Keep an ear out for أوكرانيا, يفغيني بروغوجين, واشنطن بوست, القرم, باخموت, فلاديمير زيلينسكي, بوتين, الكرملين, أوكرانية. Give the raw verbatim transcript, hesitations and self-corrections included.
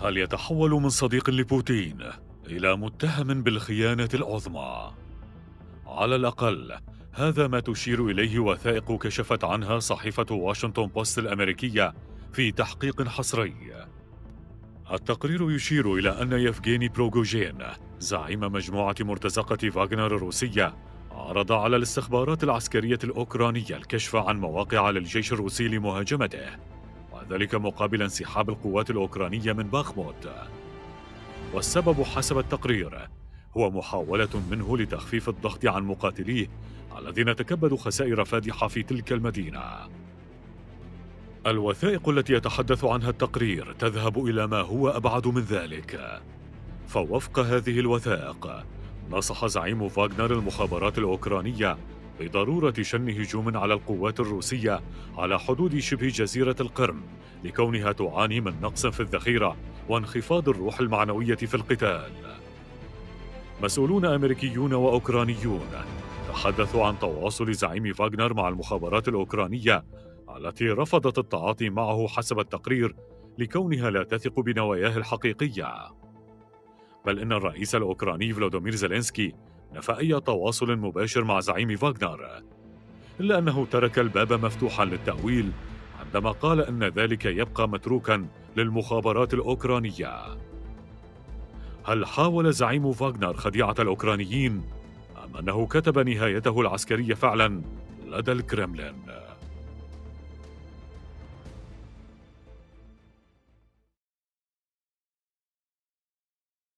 هل يتحول من صديق لبوتين إلى متهم بالخيانة العظمى؟ على الأقل هذا ما تشير إليه وثائق كشفت عنها صحيفة واشنطن بوست الأمريكية في تحقيق حصري. التقرير يشير إلى أن يفغيني بروغوجين زعيم مجموعة مرتزقة فاغنر الروسية عرض على الاستخبارات العسكرية الأوكرانية الكشف عن مواقع للجيش الروسي لمهاجمته، وذلك مقابل انسحاب القوات الأوكرانية من باخموت. والسبب حسب التقرير هو محاولة منه لتخفيف الضغط عن مقاتليه الذين تكبدوا خسائر فادحة في تلك المدينة. الوثائق التي يتحدث عنها التقرير تذهب إلى ما هو أبعد من ذلك، فوفق هذه الوثائق نصح زعيم فاغنر المخابرات الأوكرانية بضرورة شن هجوم على القوات الروسية على حدود شبه جزيرة القرم لكونها تعاني من نقص في الذخيرة وانخفاض الروح المعنوية في القتال. مسؤولون أمريكيون وأوكرانيون تحدثوا عن تواصل زعيم فاغنر مع المخابرات الأوكرانية التي رفضت التعاطي معه حسب التقرير لكونها لا تثق بنواياه الحقيقية، بل إن الرئيس الأوكراني فلاديمير زيلينسكي نفى أي تواصل مباشر مع زعيم فاغنر، إلا أنه ترك الباب مفتوحاً للتأويل عندما قال أن ذلك يبقى متروكاً للمخابرات الأوكرانية. هل حاول زعيم فاغنر خديعة الأوكرانيين؟ أم أنه كتب نهايته العسكرية فعلاً لدى الكرملين؟